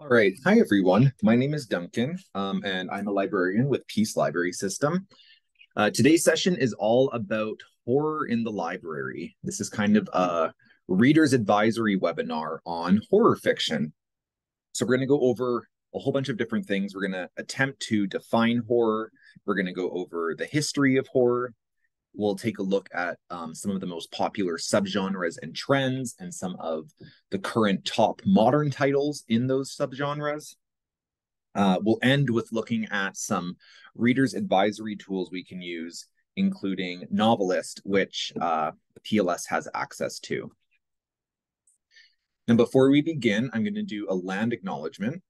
All right. Hi, everyone. My name is Duncan, and I'm a librarian with Peace Library System. Today's session is all about horror in the library. This is kind of a reader's advisory webinar on horror fiction. So we're going to go over a whole bunch of different things. We're going to attempt to define horror. We're going to go over the history of horror. We'll take a look at some of the most popular subgenres and trends and some of the current top modern titles in those subgenres. We'll end with looking at some reader's advisory tools we can use, including Novelist, which the PLS has access to. And before we begin, I'm going to do a land acknowledgement.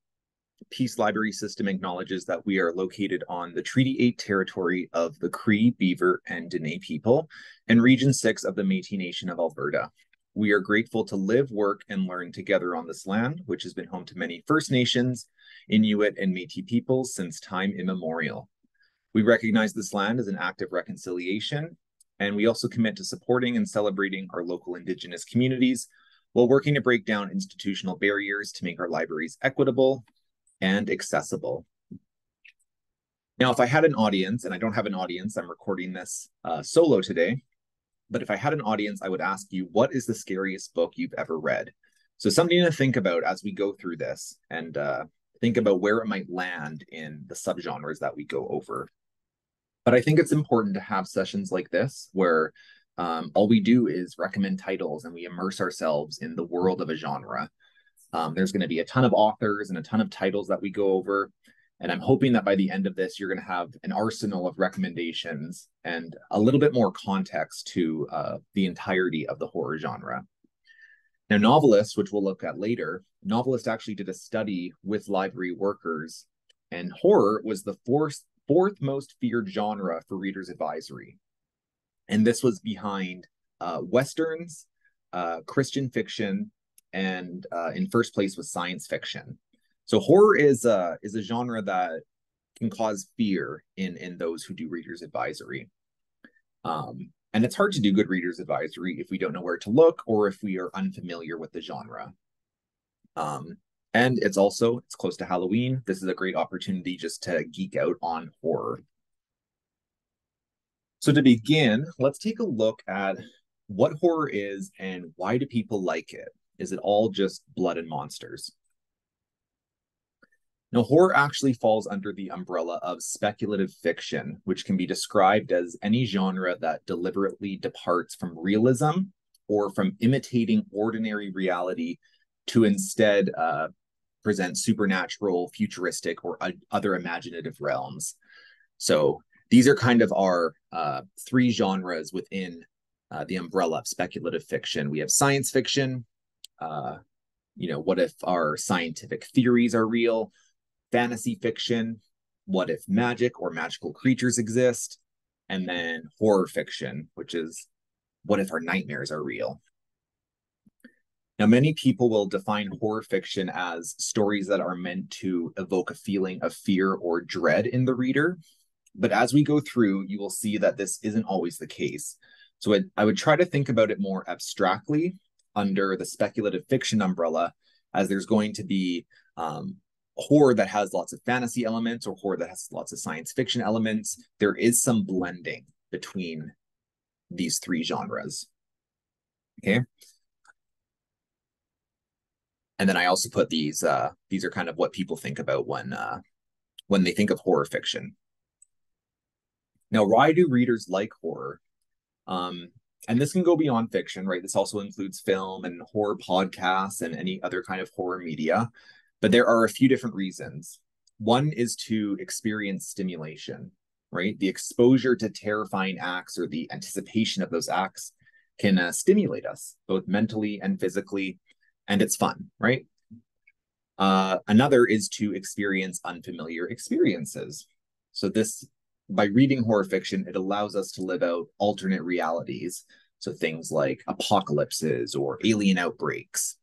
Peace Library System acknowledges that we are located on the Treaty 8 territory of the Cree, Beaver, and Dene people, and Region 6 of the Métis Nation of Alberta. We are grateful to live, work, and learn together on this land, which has been home to many First Nations, Inuit, and Métis peoples since time immemorial. We recognize this land as an act of reconciliation, and we also commit to supporting and celebrating our local Indigenous communities while working to break down institutional barriers to make our libraries equitable and accessible. Now, if I had an audience, and I don't have an audience, I'm recording this solo today, but if I had an audience, I would ask you, what is the scariest book you've ever read? So something to think about as we go through this and think about where it might land in the subgenres that we go over. But I think it's important to have sessions like this where all we do is recommend titles and we immerse ourselves in the world of a genre. There's going to be a ton of authors and a ton of titles that we go over. And I'm hoping that by the end of this, you're going to have an arsenal of recommendations and a little bit more context to the entirety of the horror genre. Now, Novelist, which we'll look at later, Novelist actually did a study with library workers, and horror was the fourth most feared genre for readers' advisory. And this was behind Westerns, Christian fiction, and in first place was science fiction. So horror is a genre that can cause fear in those who do readers advisory. And it's hard to do good readers advisory if we don't know where to look or if we are unfamiliar with the genre. And it's close to Halloween. This is a great opportunity just to geek out on horror. So to begin, let's take a look at what horror is and why do people like it? Is it all just blood and monsters? Now, horror actually falls under the umbrella of speculative fiction, which can be described as any genre that deliberately departs from realism or from imitating ordinary reality to instead present supernatural, futuristic, or other imaginative realms. So these are kind of our three genres within the umbrella of speculative fiction. We have science fiction. You know, what if our scientific theories are real? Fantasy fiction, what if magic or magical creatures exist? And then horror fiction, which is what if our nightmares are real? Now, many people will define horror fiction as stories that are meant to evoke a feeling of fear or dread in the reader. But as we go through, you will see that this isn't always the case. So I would try to think about it more abstractly under the speculative fiction umbrella, as there's going to be horror that has lots of fantasy elements or horror that has lots of science fiction elements. There is some blending between these three genres. Okay. And then I also put these are kind of what people think about when they think of horror fiction. Now, why do readers like horror? And this can go beyond fiction, right? This also includes film and horror podcasts and any other kind of horror media. But there are a few different reasons. One is to experience stimulation, right? The exposure to terrifying acts or the anticipation of those acts can stimulate us both mentally and physically, and it's fun, right? Another is to experience unfamiliar experiences. So this, by reading horror fiction, it allows us to live out alternate realities. So things like apocalypses or alien outbreaks.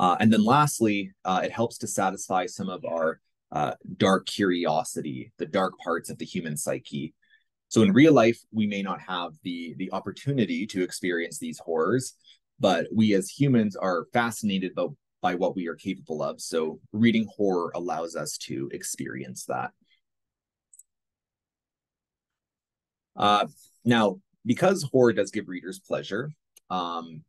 And then lastly, it helps to satisfy some of our dark curiosity, the dark parts of the human psyche. So in real life, we may not have the opportunity to experience these horrors, but we as humans are fascinated by what we are capable of. So reading horror allows us to experience that. Now, because horror does give readers pleasure,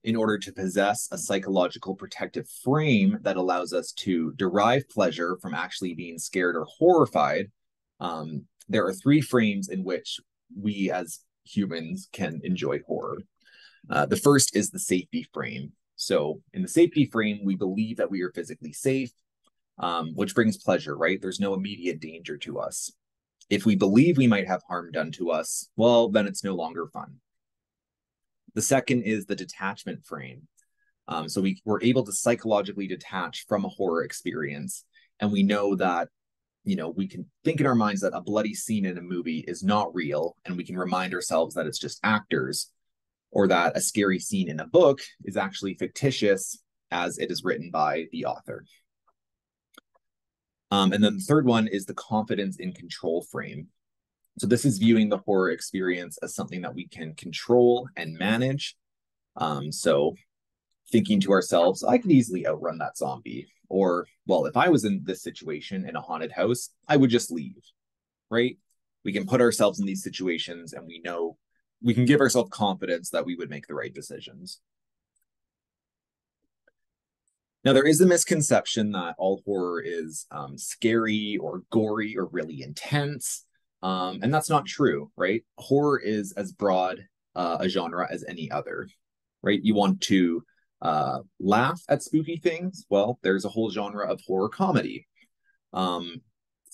in order to possess a psychological protective frame that allows us to derive pleasure from actually being scared or horrified, there are three frames in which we as humans can enjoy horror. The first is the safety frame. So in the safety frame, we believe that we are physically safe, which brings pleasure, right? There's no immediate danger to us. If we believe we might have harm done to us, well, then it's no longer fun. The second is the detachment frame. So we're able to psychologically detach from a horror experience. And we know that, you know, we can think in our minds that a bloody scene in a movie is not real. And we can remind ourselves that it's just actors, or that a scary scene in a book is actually fictitious as it is written by the author. And then the third one is the confidence in control frame. So this is viewing the horror experience as something that we can control and manage. So thinking to ourselves, I could easily outrun that zombie. Or, well, if I was in this situation in a haunted house, I would just leave, right? We can put ourselves in these situations, and we know we can give ourselves confidence that we would make the right decisions. Now, there is a misconception that all horror is scary or gory or really intense. And that's not true, right? Horror is as broad a genre as any other, right? You want to laugh at spooky things? Well, there's a whole genre of horror comedy.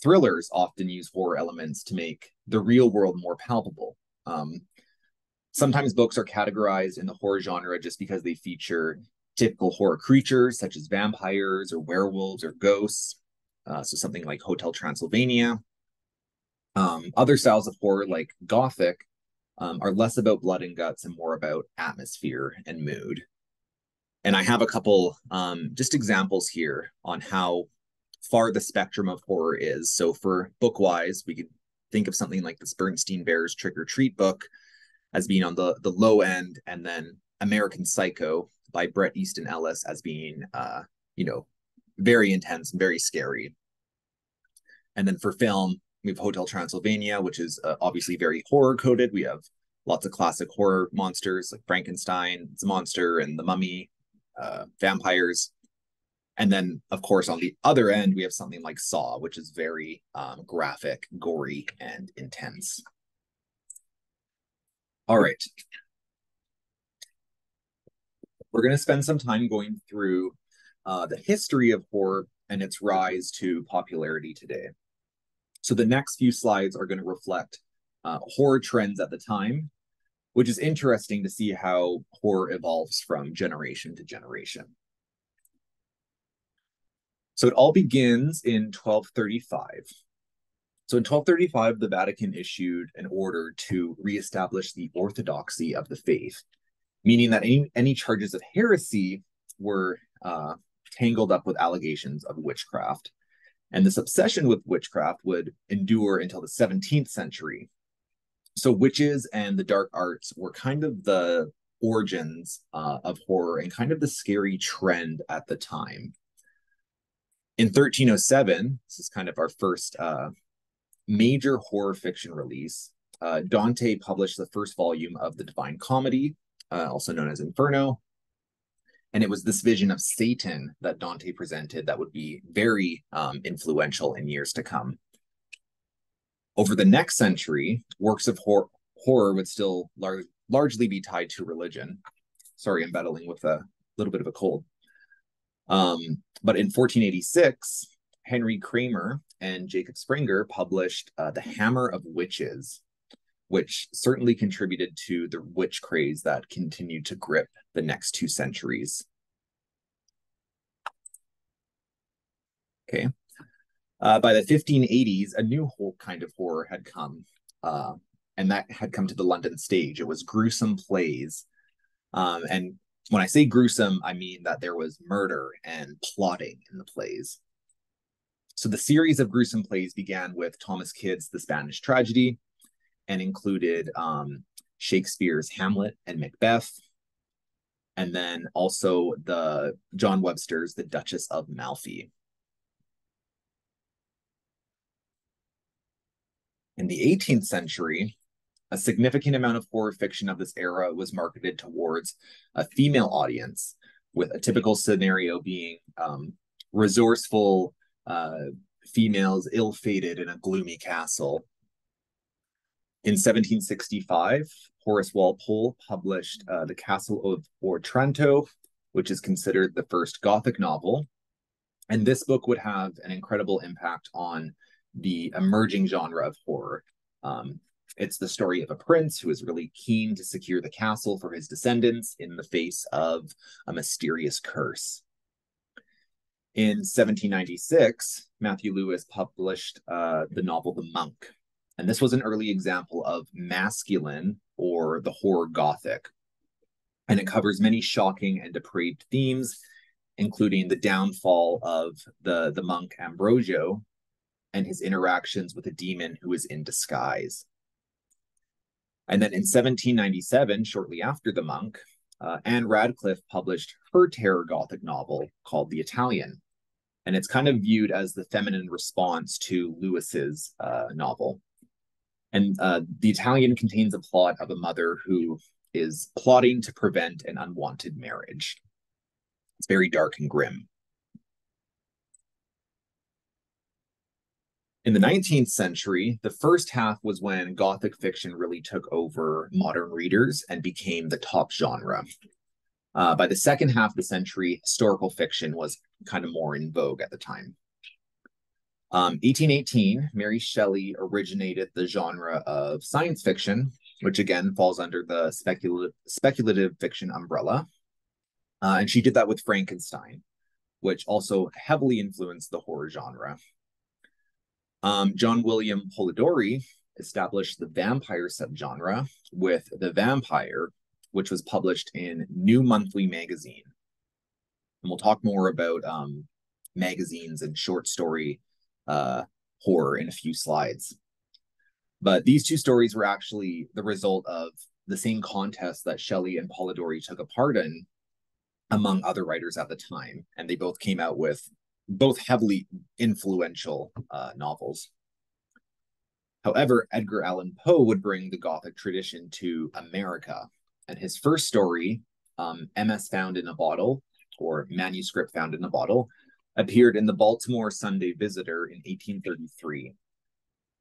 Thrillers often use horror elements to make the real world more palpable. Sometimes books are categorized in the horror genre just because they feature typical horror creatures such as vampires or werewolves or ghosts. So something like Hotel Transylvania. Other styles of horror, like Gothic, are less about blood and guts and more about atmosphere and mood. And I have a couple just examples here on how far the spectrum of horror is. So for book-wise, we could think of something like the Bernstein Bears Trick or Treat book as being on the low end, and then American Psycho by Bret Easton Ellis as being, you know, very intense and very scary. And then for film, we have Hotel Transylvania, which is obviously very horror-coded. We have lots of classic horror monsters like Frankenstein, It's a Monster, and The Mummy, vampires. And then, of course, on the other end, we have something like Saw, which is very graphic, gory, and intense. All right. We're going to spend some time going through the history of horror and its rise to popularity today. So the next few slides are going to reflect horror trends at the time, which is interesting to see how horror evolves from generation to generation. So it all begins in 1235. So in 1235, the Vatican issued an order to reestablish the orthodoxy of the faith, meaning that any charges of heresy were tangled up with allegations of witchcraft. And this obsession with witchcraft would endure until the 17th century. So witches and the dark arts were kind of the origins of horror and kind of the scary trend at the time. In 1307, this is kind of our first major horror fiction release, Dante published the first volume of The Divine Comedy, also known as Inferno. And it was this vision of Satan that Dante presented that would be very influential in years to come. Over the next century, works of horror would still largely be tied to religion. Sorry, I'm battling with a little bit of a cold. But in 1486, Henry Kramer and Jacob Springer published The Hammer of Witches, which certainly contributed to the witch craze that continued to grip the next two centuries. Okay. By the 1580s, a new whole kind of horror had come, and that had come to the London stage. It was gruesome plays. And when I say gruesome, I mean that there was murder and plotting in the plays. So the series of gruesome plays began with Thomas Kidd's The Spanish Tragedy, and included Shakespeare's Hamlet and Macbeth. and then also the John Webster's The Duchess of Malfi. In the 18th century, a significant amount of horror fiction of this era was marketed towards a female audience, with a typical scenario being resourceful females ill-fated in a gloomy castle. In 1765, Horace Walpole published The Castle of Otranto, which is considered the first Gothic novel. And this book would have an incredible impact on the emerging genre of horror. It's the story of a prince who is really keen to secure the castle for his descendants in the face of a mysterious curse. In 1796, Matthew Lewis published the novel The Monk, and this was an early example of masculine or the horror Gothic, and it covers many shocking and depraved themes, including the downfall of the monk Ambrogio and his interactions with a demon who is in disguise. And then in 1797, shortly after The Monk, Anne Radcliffe published her terror Gothic novel called The Italian, and it's kind of viewed as the feminine response to Lewis's novel. And The Italian contains a plot of a mother who is plotting to prevent an unwanted marriage. It's very dark and grim. In the 19th century, the first half was when Gothic fiction really took over modern readers and became the top genre. By the second half of the century, historical fiction was kind of more in vogue at the time. 1818, Mary Shelley originated the genre of science fiction, which again falls under the speculative fiction umbrella. And she did that with Frankenstein, which also heavily influenced the horror genre. John William Polidori established the vampire subgenre with The Vampire, which was published in New Monthly magazine. And we'll talk more about magazines and short story horror in a few slides. But these two stories were actually the result of the same contest that Shelley and Polidori took a part in, among other writers at the time, and they both came out with both heavily influential novels. However, Edgar Allan Poe would bring the Gothic tradition to America, and his first story, MS Found in a Bottle, or Manuscript Found in a Bottle, appeared in the Baltimore Sunday Visitor in 1833.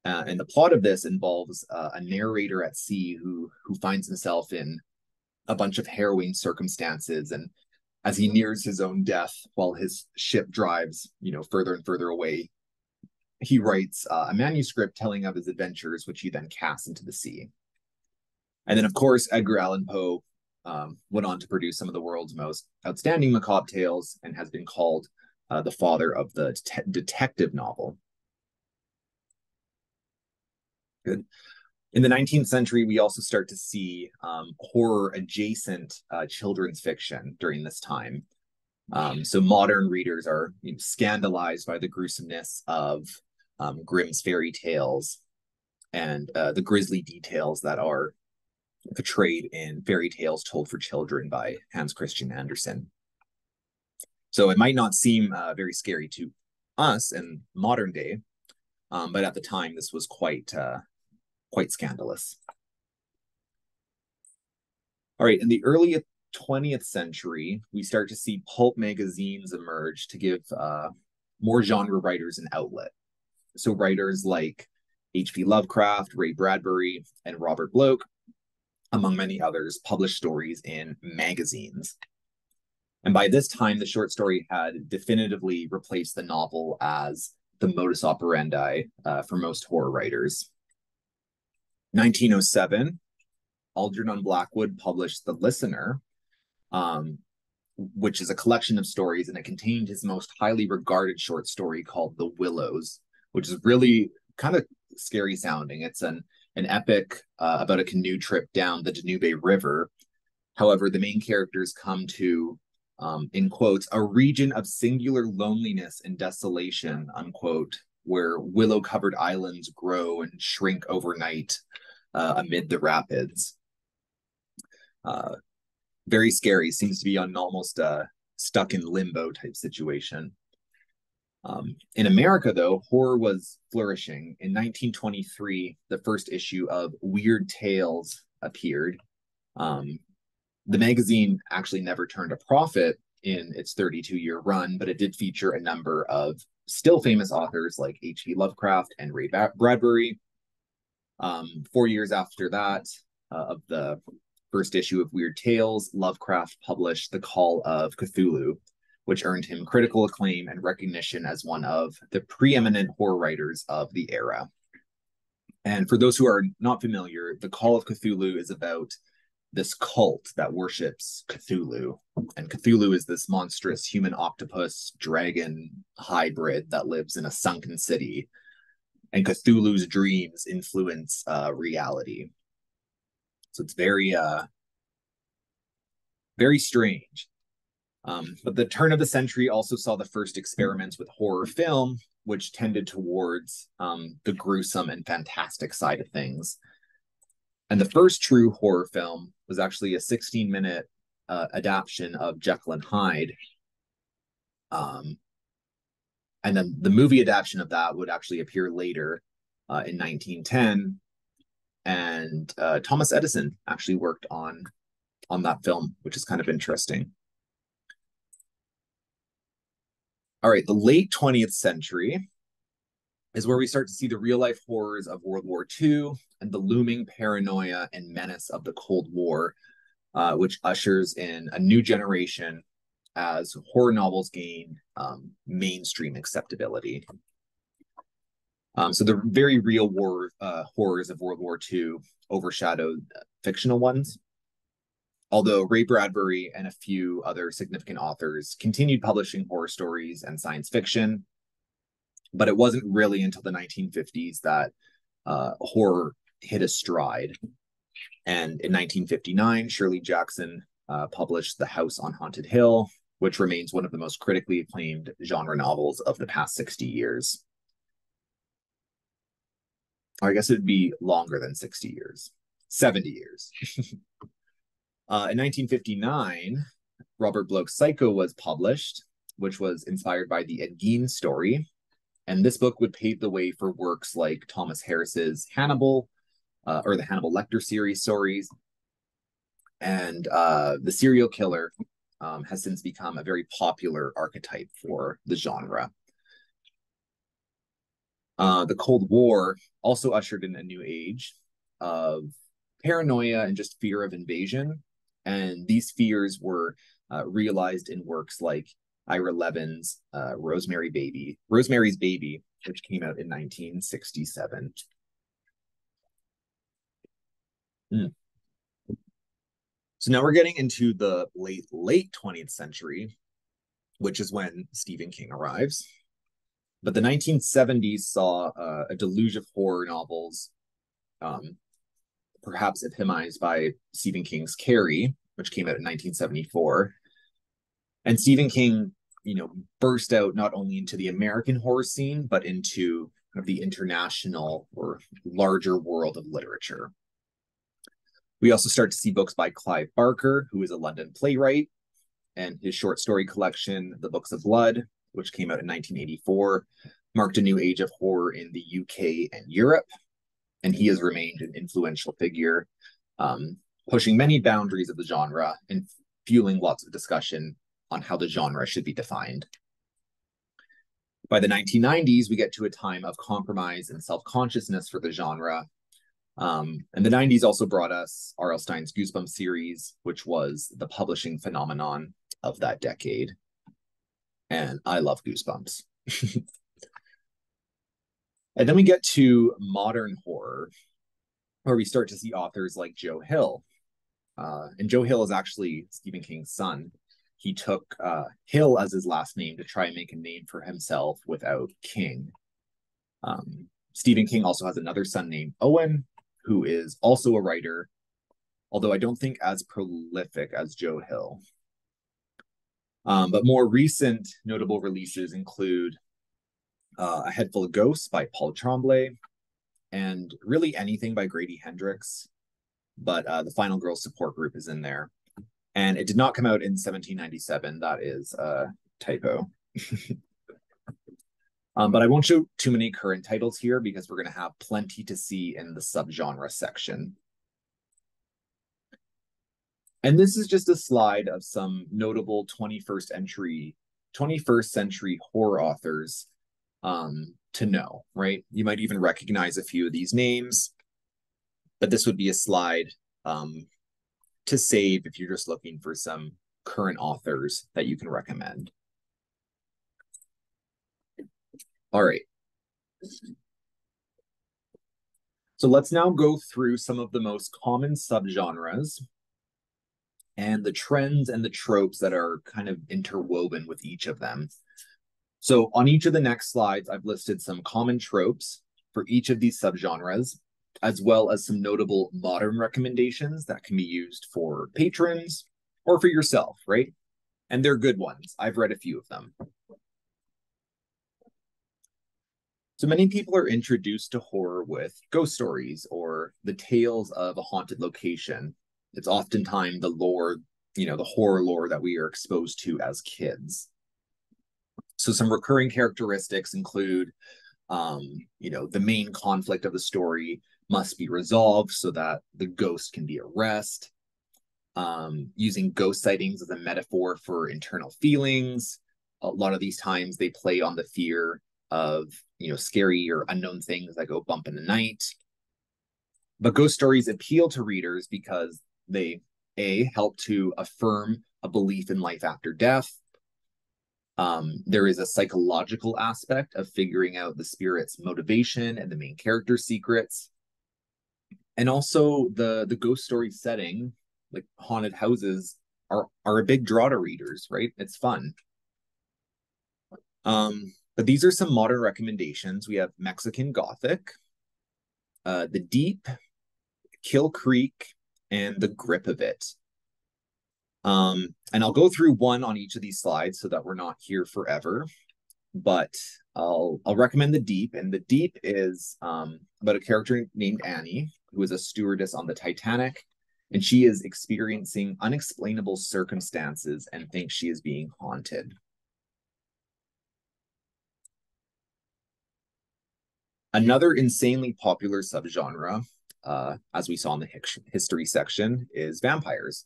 And the plot of this involves a narrator at sea who finds himself in a bunch of harrowing circumstances, and as he nears his own death while his ship drives, further and further away, he writes a manuscript telling of his adventures, which he then casts into the sea. And then, of course, Edgar Allan Poe went on to produce some of the world's most outstanding macabre tales and has been called the father of the detective novel. Good. In the 19th century, we also start to see horror-adjacent children's fiction during this time. So modern readers are scandalized by the gruesomeness of Grimm's fairy tales and the grisly details that are portrayed in fairy tales told for children by Hans Christian Andersen. So it might not seem very scary to us in modern day, but at the time, this was quite scandalous. All right, in the early 20th century, we start to see pulp magazines emerge to give more genre writers an outlet. So writers like H.P. Lovecraft, Ray Bradbury, and Robert Bloch, among many others, published stories in magazines. And by this time, the short story had definitively replaced the novel as the modus operandi for most horror writers. 1907, Algernon Blackwood published The Listener, which is a collection of stories, and it contained his most highly regarded short story called The Willows, which is really kind of scary sounding. It's an epic about a canoe trip down the Danube River. However, the main characters come to, in quotes, a region of singular loneliness and desolation, unquote, where willow-covered islands grow and shrink overnight amid the rapids. very scary. Seems to be on almost a stuck in limbo type situation. In America, though, horror was flourishing. In 1923, the first issue of Weird Tales appeared. The magazine actually never turned a profit in its 32-year run, but it did feature a number of still famous authors like H.P. Lovecraft and Ray Bradbury. 4 years after that, of the first issue of Weird Tales, Lovecraft published The Call of Cthulhu, which earned him critical acclaim and recognition as one of the preeminent horror writers of the era. And for those who are not familiar, The Call of Cthulhu is about this cult that worships Cthulhu. And Cthulhu is this monstrous human octopus dragon hybrid that lives in a sunken city. And Cthulhu's dreams influence reality. So it's very, very strange. But the turn of the century also saw the first experiments with horror film, which tended towards the gruesome and fantastic side of things. And the first true horror film was actually a 16-minute adaptation of Jekyll and Hyde. And then the movie adaptation of that would actually appear later in 1910. And Thomas Edison actually worked on that film, which is kind of interesting. All right, the late 20th century is where we start to see the real-life horrors of World War II and the looming paranoia and menace of the Cold War, which ushers in a new generation as horror novels gain mainstream acceptability. So the very real horrors of World War II overshadowed fictional ones. Although Ray Bradbury and a few other significant authors continued publishing horror stories and science fiction, but it wasn't really until the 1950s that horror hit a stride. And in 1959, Shirley Jackson published The House on Haunted Hill, which remains one of the most critically acclaimed genre novels of the past 60 years. Or I guess it'd be longer than 60 years, 70 years. In 1959, Robert Bloch's Psycho was published, which was inspired by the Ed Gein story. And this book would pave the way for works like Thomas Harris's Hannibal, or the Hannibal Lecter series stories. And the serial killer has since become a very popular archetype for the genre. The Cold War also ushered in a new age of paranoia and just fear of invasion. And these fears were realized in works like Ira Levin's Rosemary's Baby, which came out in 1967. So now we're getting into the late 20th century, which is when Stephen King arrives. But the 1970s saw a deluge of horror novels, perhaps epitomized by Stephen King's Carrie, which came out in 1974. And Stephen King, you know, burst out not only into the American horror scene, but into kind of the international or larger world of literature. We also start to see books by Clive Barker, who is a London playwright, and his short story collection, The Books of Blood, which came out in 1984, marked a new age of horror in the UK and Europe. And he has remained an influential figure, pushing many boundaries of the genre and fueling lots of discussion on how the genre should be defined. By the 1990s, we get to a time of compromise and self-consciousness for the genre. And the 90s also brought us R.L. Stein's Goosebumps series, which was the publishing phenomenon of that decade. And I love Goosebumps. And then we get to modern horror, where we start to see authors like Joe Hill. And Joe Hill is actually Stephen King's son. He took Hill as his last name to try and make a name for himself without King. Stephen King also has another son named Owen, who is also a writer, although I don't think as prolific as Joe Hill. But more recent notable releases include A Head Full of Ghosts by Paul Tremblay, and really anything by Grady Hendrix, but the Final Girls support group is in there. And it did not come out in 1797. That is a typo. But I won't show too many current titles here because we're going to have plenty to see in the subgenre section. And this is just a slide of some notable 21st century horror authors to know, right? You might even recognize a few of these names, but this would be a slide to save if you're just looking for some current authors that you can recommend. All right. So let's now go through some of the most common subgenres and the trends and the tropes that are kind of interwoven with each of them. So on each of the next slides, I've listed some common tropes for each of these subgenres, as well as some notable modern recommendations that can be used for patrons or for yourself, right? And they're good ones. I've read a few of them. So many people are introduced to horror with ghost stories or the tales of a haunted location. It's oftentimes the lore, you know, the horror lore that we are exposed to as kids. So some recurring characteristics include, you know, the main conflict of the story must be resolved so that the ghost can be arrested. Using ghost sightings as a metaphor for internal feelings. A lot of these times they play on the fear of, you know, scary or unknown things that go bump in the night. But ghost stories appeal to readers because they, A, help to affirm a belief in life after death. There is a psychological aspect of figuring out the spirit's motivation and the main character's secrets. And also the ghost story setting, like haunted houses, are a big draw to readers, right? It's fun. But these are some modern recommendations. We have Mexican Gothic, The Deep, Kill Creek, and The Grip of It. And I'll go through one on each of these slides so that we're not here forever. But I'll recommend The Deep. And The Deep is about a character named Annie, who is a stewardess on the Titanic. And she is experiencing unexplainable circumstances and thinks she is being haunted. Another insanely popular subgenre, as we saw in the history section, is vampires.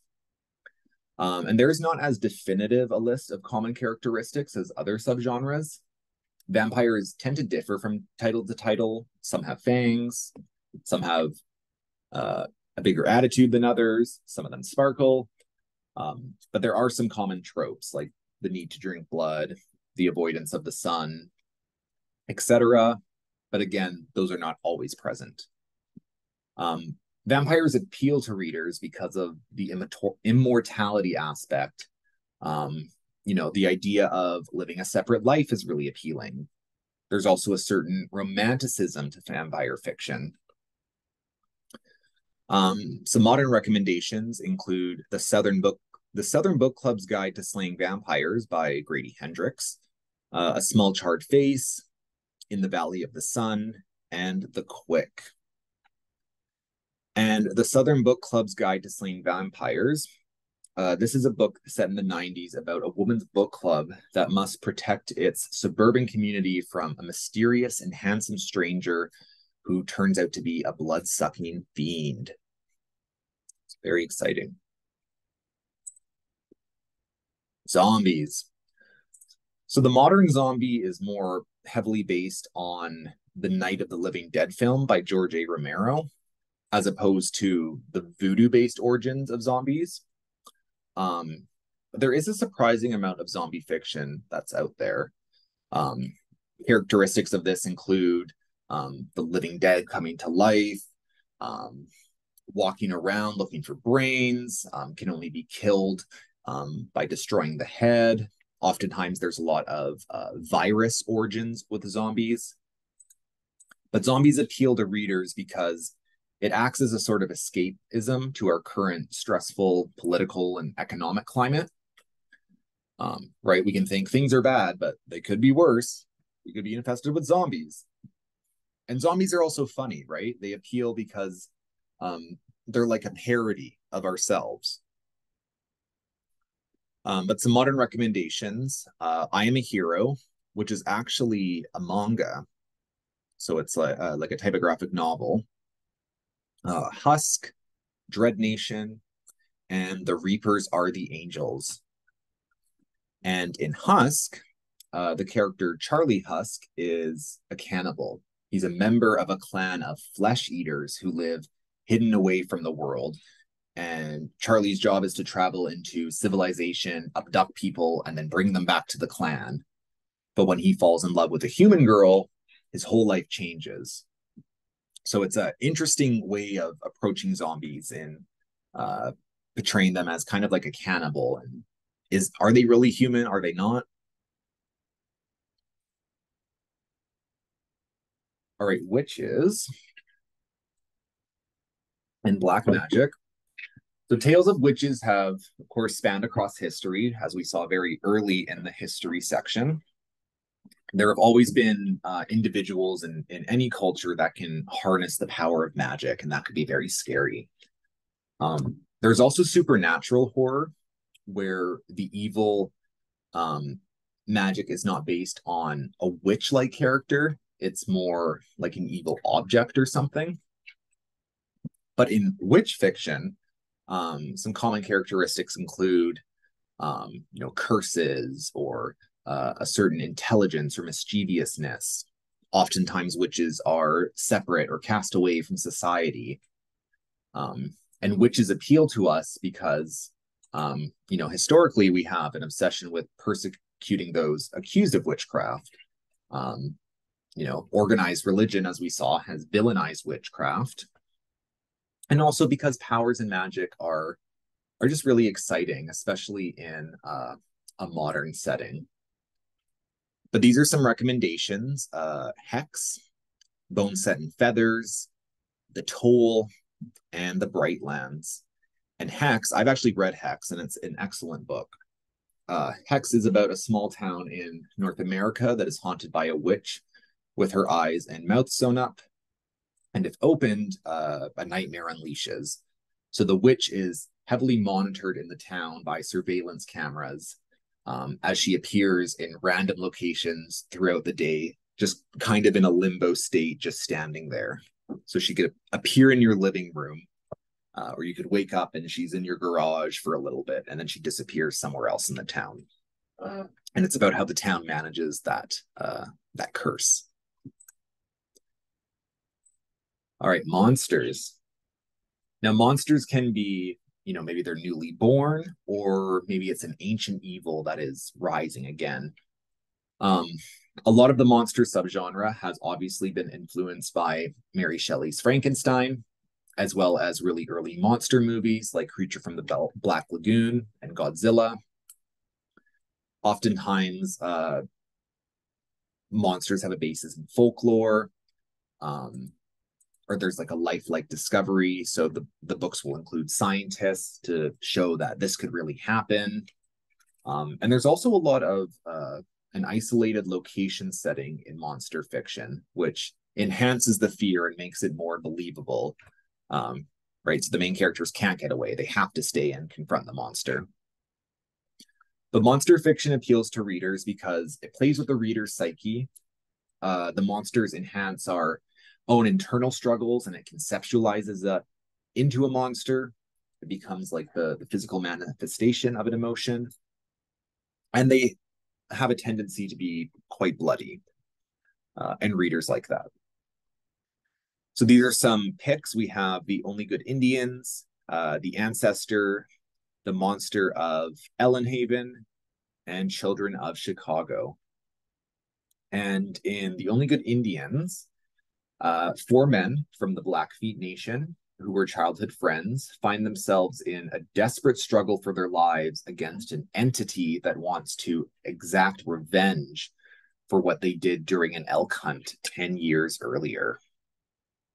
And there is not as definitive a list of common characteristics as other subgenres. Vampires tend to differ from title to title. Some have fangs, some have a bigger attitude than others, some of them sparkle. But there are some common tropes, like the need to drink blood, the avoidance of the sun, etc. But again, those are not always present. Vampires appeal to readers because of the immortality aspect. You know, the idea of living a separate life is really appealing. There's also a certain romanticism to vampire fiction. Some modern recommendations include The Southern Book Club's Guide to Slaying Vampires by Grady Hendrix, A Small Charred Face, In the Valley of the Sun, and The Quick. And The Southern Book Club's Guide to Slaying Vampires. This is a book set in the 90s about a woman's book club that must protect its suburban community from a mysterious and handsome stranger who turns out to be a blood-sucking fiend. It's very exciting. Zombies. So the modern zombie is more heavily based on the Night of the Living Dead film by George A. Romero, as opposed to the voodoo-based origins of zombies. There is a surprising amount of zombie fiction that's out there. Characteristics of this include the living dead coming to life, walking around looking for brains, can only be killed by destroying the head. Oftentimes, there's a lot of virus origins with zombies. But zombies appeal to readers because it acts as a sort of escapism to our current stressful political and economic climate. Right? We can think things are bad, but they could be worse. We could be infested with zombies. And zombies are also funny, right? They appeal because they're like a parody of ourselves. But some modern recommendations. I Am a Hero, which is actually a manga. So it's like a type of graphic novel. Husk, Dread Nation, and The Reapers Are the Angels. And in Husk, the character Charlie Husk is a cannibal. He's a member of a clan of flesh eaters who live hidden away from the world. And Charlie's job is to travel into civilization, abduct people, and then bring them back to the clan. But when he falls in love with a human girl, his whole life changes. So it's an interesting way of approaching zombies and portraying them as kind of like a cannibal. And are they really human? Are they not? All right, witches and black magic. So tales of witches have, of course, spanned across history, as we saw very early in the history section. There have always been individuals in any culture that can harness the power of magic, and that could be very scary. There's also supernatural horror, where the evil magic is not based on a witch-like character. It's more like an evil object or something. But in witch fiction, some common characteristics include, curses or a certain intelligence or mischievousness. Oftentimes, witches are separate or cast away from society. And witches appeal to us because, historically, we have an obsession with persecuting those accused of witchcraft. Organized religion, as we saw, has villainized witchcraft. And also because powers and magic are just really exciting, especially in a modern setting. But these are some recommendations. Hex, Bone Set in Feathers, The Toll, and The Brightlands. And Hex, I've actually read Hex, and it's an excellent book. Hex is about a small town in North America that is haunted by a witch with her eyes and mouth sewn up, and if opened, a nightmare unleashes. So the witch is heavily monitored in the town by surveillance cameras as she appears in random locations throughout the day, just kind of in a limbo state, just standing there. So she could appear in your living room, or you could wake up and she's in your garage for a little bit, and then she disappears somewhere else in the town. And it's about how the town manages that curse. All right, monsters. Now, monsters can be, maybe they're newly born, or maybe it's an ancient evil that is rising again. A lot of the monster subgenre has obviously been influenced by Mary Shelley's Frankenstein, as well as really early monster movies like Creature from the Black Lagoon and Godzilla. Oftentimes, monsters have a basis in folklore, or there's like a lifelike discovery. So the books will include scientists to show that this could really happen. And there's also a lot of an isolated location setting in monster fiction, which enhances the fear and makes it more believable, right? So the main characters can't get away. They have to stay and confront the monster. But monster fiction appeals to readers because it plays with the reader's psyche. The monsters enhance our own internal struggles, and it conceptualizes that into a monster. It becomes like the physical manifestation of an emotion. And they have a tendency to be quite bloody, and readers like that. So these are some picks. We have The Only Good Indians, The Ancestor, The Monster of Ellenhaven, and Children of Chicago. And in The Only Good Indians, four men from the Blackfeet Nation, who were childhood friends, find themselves in a desperate struggle for their lives against an entity that wants to exact revenge for what they did during an elk hunt 10 years earlier.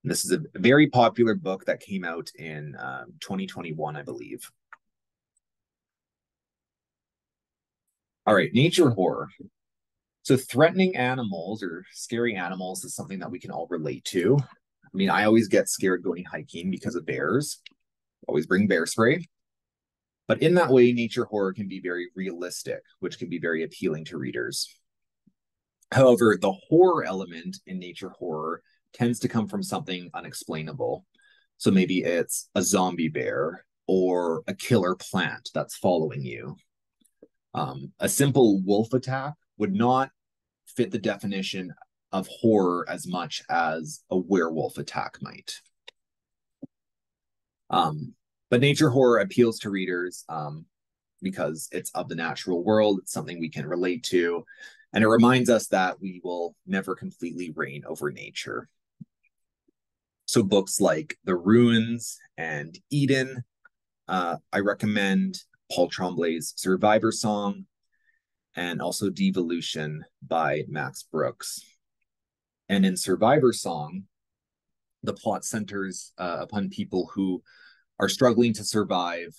And this is a very popular book that came out in 2021, I believe. All right, nature horror. So threatening animals or scary animals is something that we can all relate to. I mean, I always get scared going hiking because of bears. Always bring bear spray. But in that way, nature horror can be very realistic, which can be very appealing to readers. However, the horror element in nature horror tends to come from something unexplainable. So maybe it's a zombie bear or a killer plant that's following you. A simple wolf attack would not fit the definition of horror as much as a werewolf attack might. But nature horror appeals to readers because it's of the natural world. It's something we can relate to. And it reminds us that we will never completely reign over nature. So books like The Ruins and Eden, I recommend Paul Tremblay's Survivor Song, and also Devolution by Max Brooks. And in Survivor Song, the plot centers upon people who are struggling to survive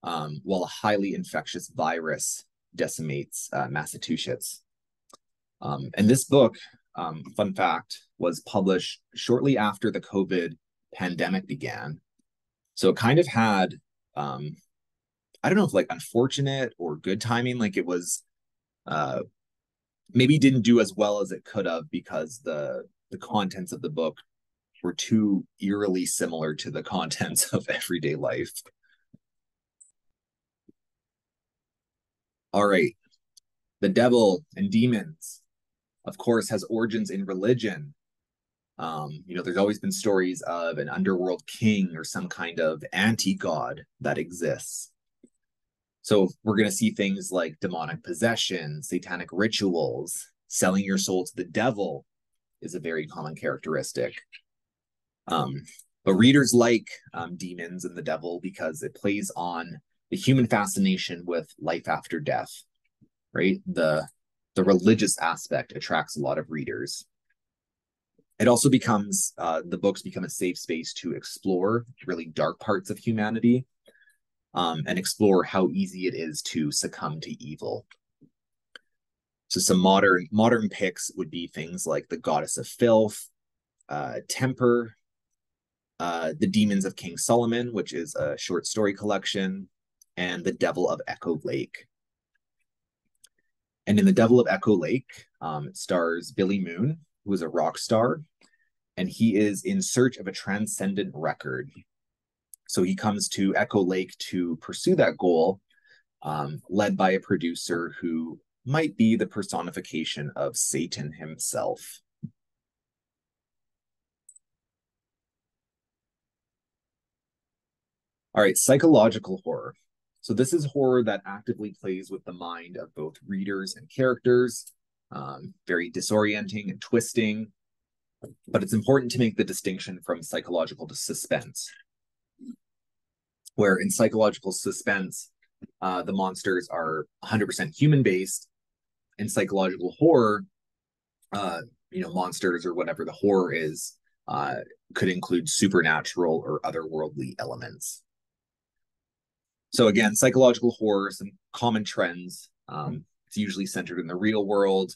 while a highly infectious virus decimates Massachusetts. And this book, fun fact, was published shortly after the COVID pandemic began. So it kind of had, I don't know if like unfortunate or good timing, like it was maybe didn't do as well as it could have because the contents of the book were too eerily similar to the contents of everyday life. All right. The devil and demons, of course, has origins in religion. You know, there's always been stories of an underworld king or some kind of anti-god that exists. So we're going to see things like demonic possession, satanic rituals, selling your soul to the devil is a very common characteristic. But readers like demons and the devil because it plays on the human fascination with life after death. Right? The religious aspect attracts a lot of readers. It also becomes, the books become a safe space to explore really dark parts of humanity and explore how easy it is to succumb to evil. So some modern picks would be things like The Goddess of Filth, Temper, The Demons of King Solomon, which is a short story collection, and The Devil of Echo Lake. And in The Devil of Echo Lake, it stars Billy Moon, who is a rock star, and he is in search of a transcendent record. So he comes to Echo Lake to pursue that goal, led by a producer who might be the personification of Satan himself. All right, psychological horror. So this is horror that actively plays with the mind of both readers and characters, very disorienting and twisting, but it's important to make the distinction from psychological suspense, where in psychological suspense, the monsters are 100% human-based. In psychological horror, you know, monsters or whatever the horror is could include supernatural or otherworldly elements. So again, psychological horror, some common trends. It's usually centered in the real world.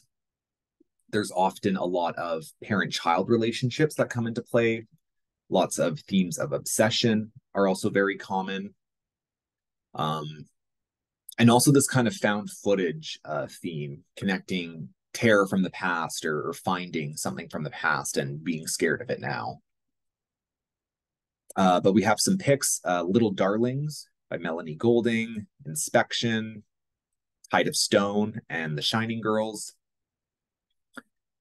There's often a lot of parent-child relationships that come into play. Lots of themes of obsession are also very common. And also this kind of found footage theme, connecting terror from the past or finding something from the past and being scared of it now. But we have some picks, Little Darlings, by Melanie Golding, Inspection, Tide of Stone, and The Shining Girls.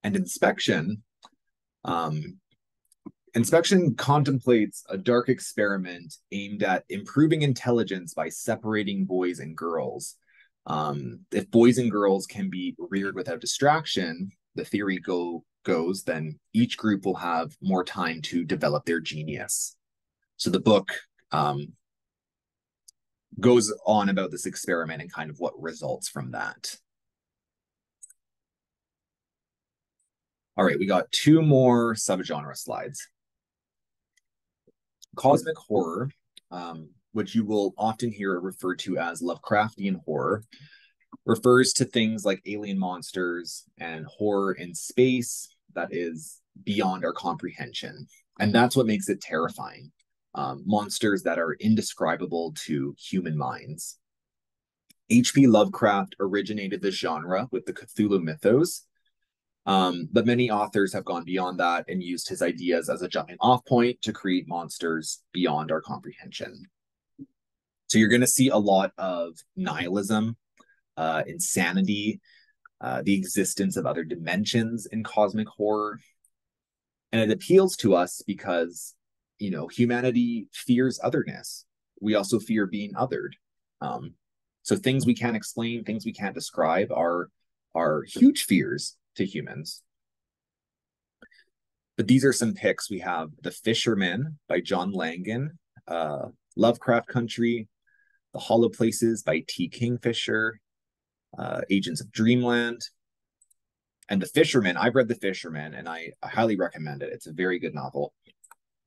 And Inspection, Inspection contemplates a dark experiment aimed at improving intelligence by separating boys and girls. If boys and girls can be reared without distraction, the theory goes, then each group will have more time to develop their genius. So the book goes on about this experiment and kind of what results from that. All right, we got two more subgenre slides. Cosmic horror, which you will often hear referred to as Lovecraftian horror, refers to things like alien monsters and horror in space that is beyond our comprehension. And that's what makes it terrifying. monsters that are indescribable to human minds. H.P. Lovecraft originated the genre with the Cthulhu mythos, but many authors have gone beyond that and used his ideas as a jumping off point to create monsters beyond our comprehension. So you're going to see a lot of nihilism, insanity, the existence of other dimensions in cosmic horror. And it appeals to us because, you know, humanity fears otherness. We also fear being othered. So things we can't explain, things we can't describe are huge fears to humans. But these are some picks. We have The Fisherman by John Langan, Lovecraft Country, The Hollow Places by T. Kingfisher, Agents of Dreamland, and The Fisherman. I've read The Fisherman, and I highly recommend it. It's a very good novel.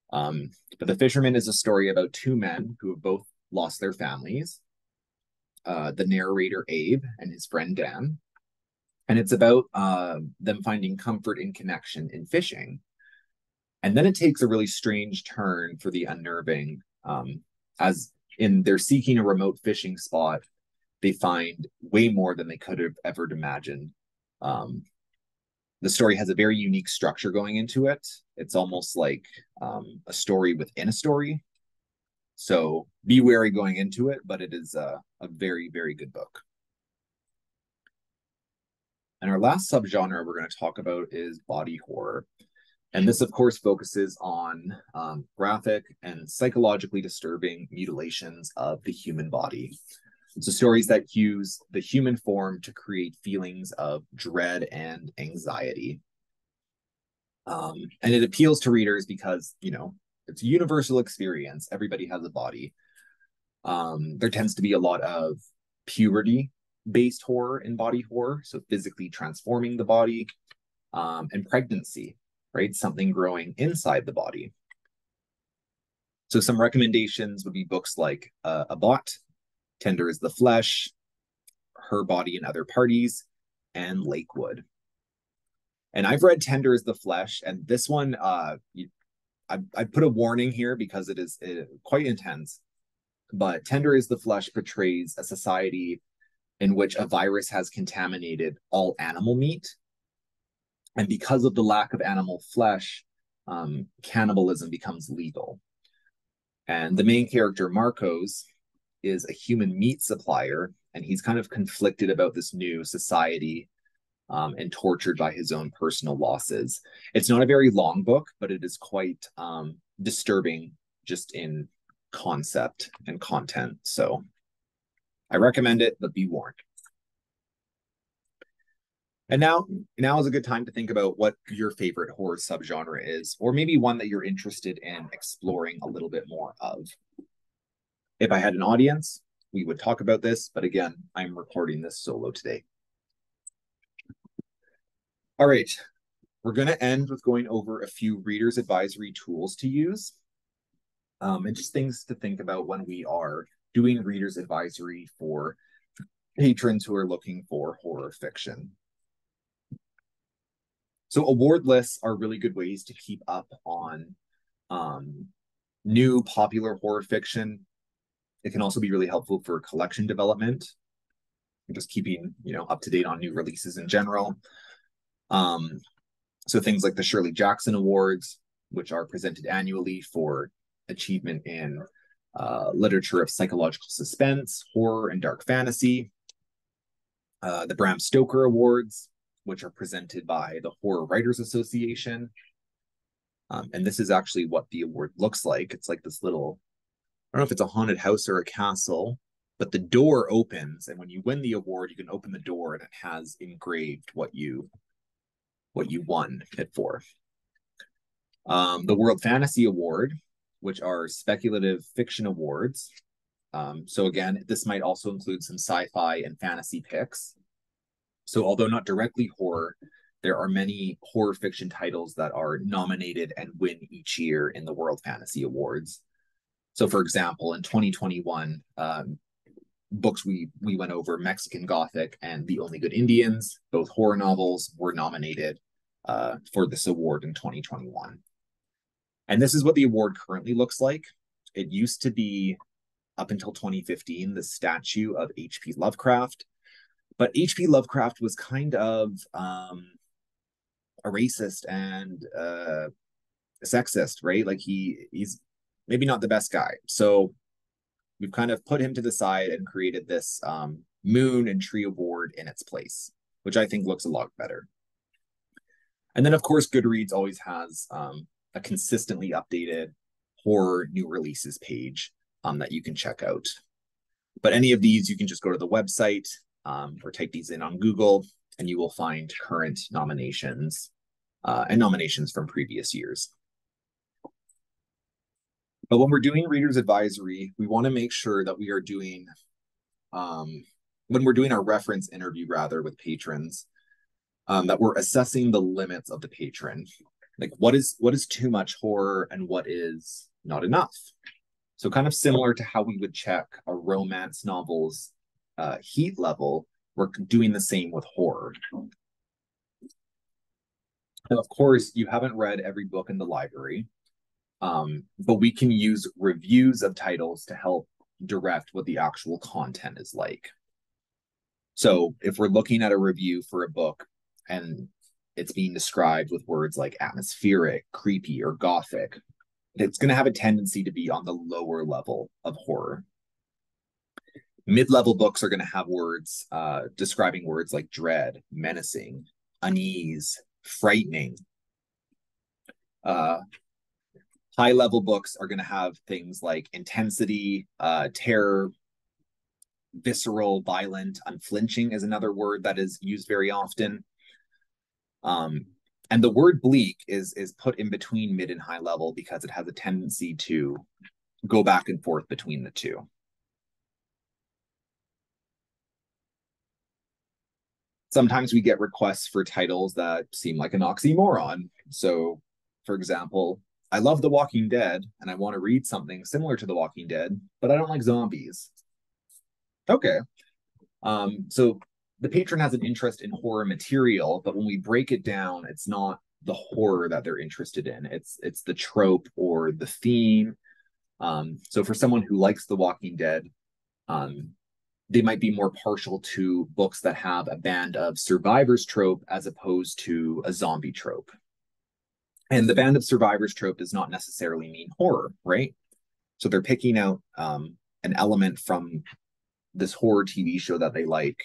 But The Fisherman is a story about two men who have both lost their families. The narrator, Abe, and his friend, Dan. And it's about them finding comfort and connection in fishing. And then it takes a really strange turn for the unnerving, as in they're seeking a remote fishing spot, they find way more than they could have ever imagined. The story has a very unique structure going into it. It's almost like a story within a story. So be wary going into it, but it is a very, very good book. And our last subgenre we're going to talk about is body horror. And this, of course, focuses on graphic and psychologically disturbing mutilations of the human body. So stories that use the human form to create feelings of dread and anxiety. And it appeals to readers because, you know, it's a universal experience. Everybody has a body. There tends to be a lot of puberty-based horror in body horror, so physically transforming the body, and pregnancy, right? Something growing inside the body. So some recommendations would be books like A Bot, Tender is the Flesh, Her Body and Other Parties, and Lakewood. And I've read Tender is the Flesh, and this one, I put a warning here because it is quite intense, but Tender is the Flesh portrays a society in which a virus has contaminated all animal meat. And because of the lack of animal flesh, cannibalism becomes legal. And the main character, Marcos, is a human meat supplier, and he's kind of conflicted about this new society, and tortured by his own personal losses. It's not a very long book, but it is quite disturbing just in concept and content. So I recommend it, but be warned. And now is a good time to think about what your favorite horror subgenre is, or maybe one that you're interested in exploring a little bit more of. If I had an audience, we would talk about this, but again, I'm recording this solo today. All right, we're going to end with going over a few reader's advisory tools to use, and just things to think about when we are doing reader's advisory for patrons who are looking for horror fiction. So award lists are really good ways to keep up on new popular horror fiction. It can also be really helpful for collection development and just keeping, you know, up to date on new releases in general. So things like the Shirley Jackson Awards, which are presented annually for achievement in literature of psychological suspense, horror, and dark fantasy. The Bram Stoker Awards, which are presented by the Horror Writers Association. And this is actually what the award looks like. It's like this little, I don't know if it's a haunted house or a castle, but the door opens, and when you win the award, you can open the door and it has engraved what you won it for. The World Fantasy Award, which are speculative fiction awards. So again, this might also include some sci-fi and fantasy picks. So although not directly horror, there are many horror fiction titles that are nominated and win each year in the World Fantasy Awards. So for example, in 2021, books we went over, Mexican Gothic and The Only Good Indians, both horror novels, were nominated for this award in 2021. And this is what the award currently looks like. It used to be, up until 2015, the statue of H.P. Lovecraft. But H.P. Lovecraft was kind of a racist and a sexist, right? Like he's maybe not the best guy. So we've kind of put him to the side and created this moon and tree award in its place, which I think looks a lot better. And then, of course, Goodreads always has a consistently updated horror new releases page that you can check out. But any of these, you can just go to the website or type these in on Google, and you will find current nominations and nominations from previous years. But when we're doing Reader's Advisory, we want to make sure that we are doing, when we're doing our reference interview, rather, with patrons, that we're assessing the limits of the patron. Like what is too much horror and what is not enough? So kind of similar to how we would check a romance novel's heat level, we're doing the same with horror. And of course, you haven't read every book in the library, but we can use reviews of titles to help direct what the actual content is like. So if we're looking at a review for a book and it's being described with words like atmospheric, creepy, or gothic, it's going to have a tendency to be on the lower level of horror. Mid-level books are going to have words describing words like dread, menacing, unease, frightening. High-level books are going to have things like intensity, terror, visceral, violent, unflinching is another word that is used very often. And the word bleak is put in between mid and high level because it has a tendency to go back and forth between the two. Sometimes we get requests for titles that seem like an oxymoron. So, for example, I love The Walking Dead and I want to read something similar to The Walking Dead, but I don't like zombies. Okay. So the patron has an interest in horror material, but when we break it down, it's not the horror that they're interested in. It's the trope or the theme. So for someone who likes The Walking Dead, they might be more partial to books that have a band of survivors trope as opposed to a zombie trope. And the band of survivors trope does not necessarily mean horror, right? So they're picking out an element from this horror TV show that they like,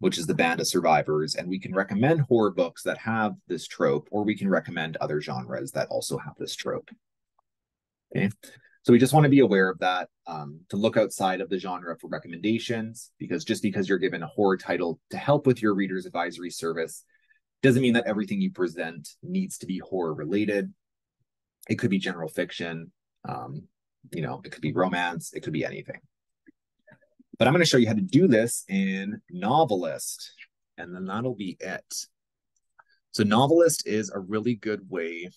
which is the band of survivors, and we can recommend horror books that have this trope, or we can recommend other genres that also have this trope. Okay, so we just want to be aware of that, to look outside of the genre for recommendations, because just because you're given a horror title to help with your Reader's Advisory service doesn't mean that everything you present needs to be horror related. It could be general fiction, you know, it could be romance, it could be anything. But I'm going to show you how to do this in Novelist, and then that'll be it. So Novelist is a really good way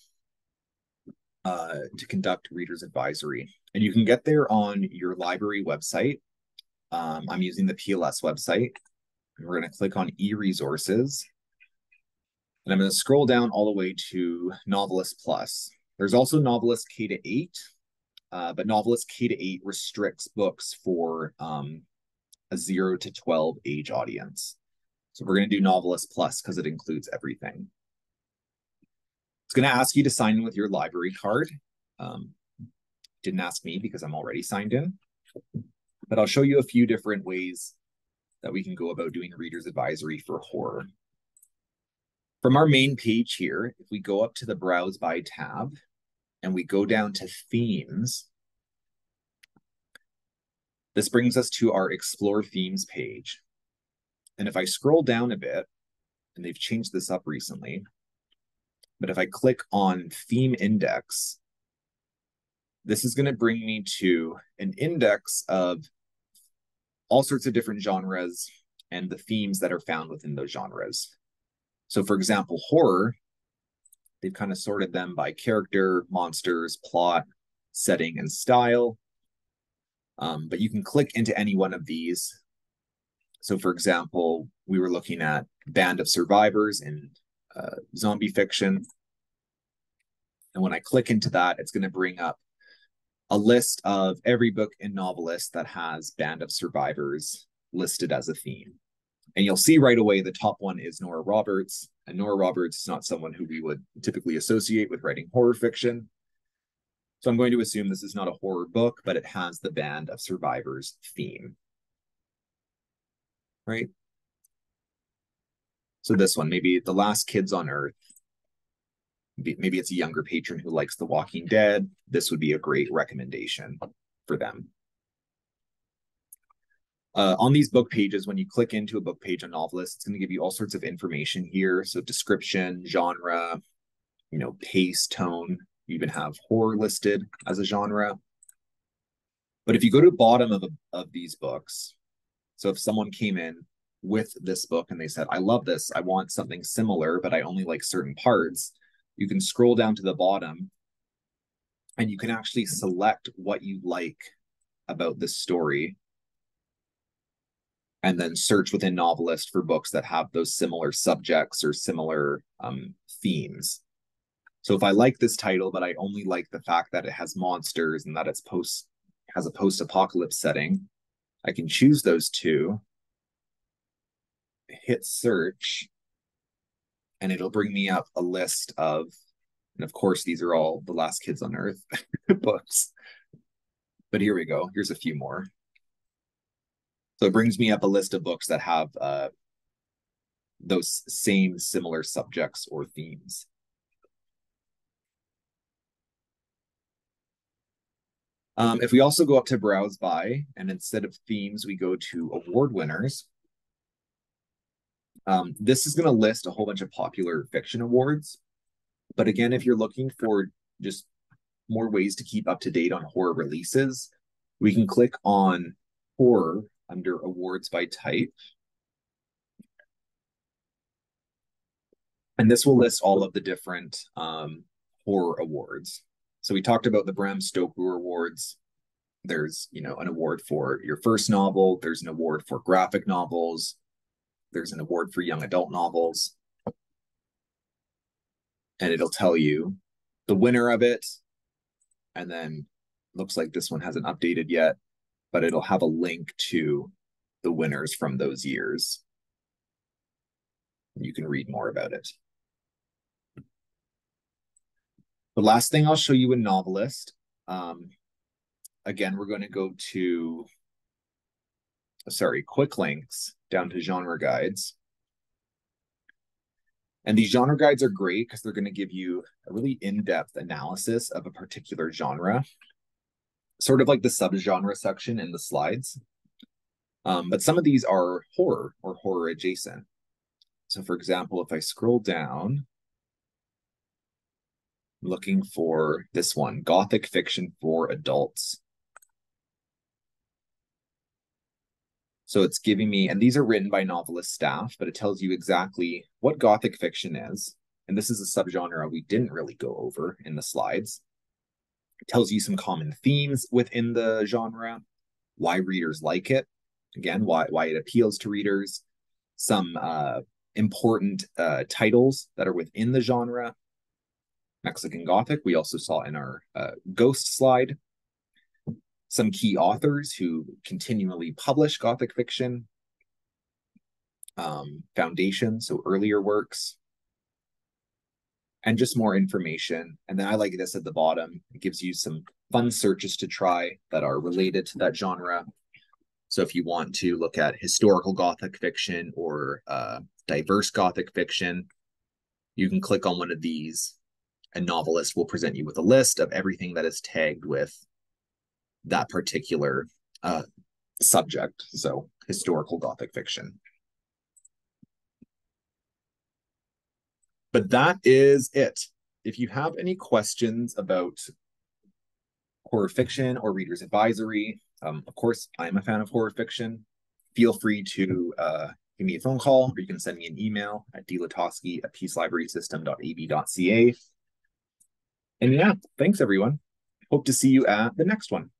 to conduct Reader's Advisory. And you can get there on your library website. I'm using the PLS website. And we're going to click on e-resources. And I'm going to scroll down all the way to Novelist Plus. There's also Novelist K-8, but Novelist K-8 restricts books for a 0 to 12 age audience. So we're going to do Novelist Plus because it includes everything. It's going to ask you to sign in with your library card. Didn't ask me because I'm already signed in. But I'll show you a few different ways that we can go about doing Reader's Advisory for horror. From our main page here, if we go up to the Browse By tab and we go down to Themes, this brings us to our Explore Themes page. And if I scroll down a bit, and they've changed this up recently, but if I click on Theme Index, this is going to bring me to an index of all sorts of different genres and the themes that are found within those genres. So for example, horror, they've kind of sorted them by character, monsters, plot, setting, and style. But you can click into any one of these. So for example, we were looking at Band of Survivors in zombie fiction. And when I click into that, it's going to bring up a list of every book and novelist that has Band of Survivors listed as a theme. And you'll see right away the top one is Nora Roberts. And Nora Roberts is not someone who we would typically associate with writing horror fiction. So I'm going to assume this is not a horror book, but it has the Band of Survivors theme. Right? So this one, maybe The Last Kids on Earth. Maybe it's a younger patron who likes The Walking Dead. This would be a great recommendation for them. On these book pages, when you click into a book page on Novelist, it's going to give you all sorts of information here. So description, genre, you know, pace, tone. You even have horror listed as a genre. But if you go to the bottom of these books, so if someone came in with this book and they said, I love this, I want something similar, but I only like certain parts, you can scroll down to the bottom and you can actually select what you like about this story. And then search within Novelist for books that have those similar subjects or similar themes. So if I like this title, but I only like the fact that it has monsters and that it's has a post-apocalypse setting, I can choose those two, hit search, and it'll bring me up a list of, and of course, these are all The Last Kids on Earth books. But here we go. Here's a few more. So it brings me up a list of books that have those same similar subjects or themes. If we also go up to Browse By, and instead of themes, we go to award winners. This is going to list a whole bunch of popular fiction awards. But again, if you're looking for just more ways to keep up to date on horror releases, we can click on horror under awards by type. And this will list all of the different horror awards. So we talked about the Bram Stoker awards. There's, you know, an award for your first novel. There's an award for graphic novels. There's an award for young adult novels. And it'll tell you the winner of it. And then looks like this one hasn't updated yet, but it'll have a link to the winners from those years. You can read more about it. The last thing I'll show you in Novelist, again, we're going to go to, sorry, quick links down to genre guides. And these genre guides are great because they're going to give you a really in-depth analysis of a particular genre. Sort of like the subgenre section in the slides. But some of these are horror or horror adjacent. So for example, if I scroll down, I'm looking for this one, Gothic fiction for adults. So it's giving me, and these are written by novelist staff, but it tells you exactly what Gothic fiction is. And this is a subgenre we didn't really go over in the slides. Tells you some common themes within the genre, why readers like it, again, why it appeals to readers, some important titles that are within the genre. Mexican Gothic, we also saw in our ghost slide. Some key authors who continually publish Gothic fiction. Foundation, so earlier works. And just more information. And then I like this at the bottom. It gives you some fun searches to try that are related to that genre. So if you want to look at historical Gothic fiction or diverse Gothic fiction, you can click on one of these. A novelist will present you with a list of everything that is tagged with that particular subject. So historical Gothic fiction. But that is it. If you have any questions about horror fiction or reader's advisory, of course, I'm a fan of horror fiction. Feel free to give me a phone call, or you can send me an email at dlatosky@peacelibrarysystem.ab.ca. And yeah, thanks, everyone. Hope to see you at the next one.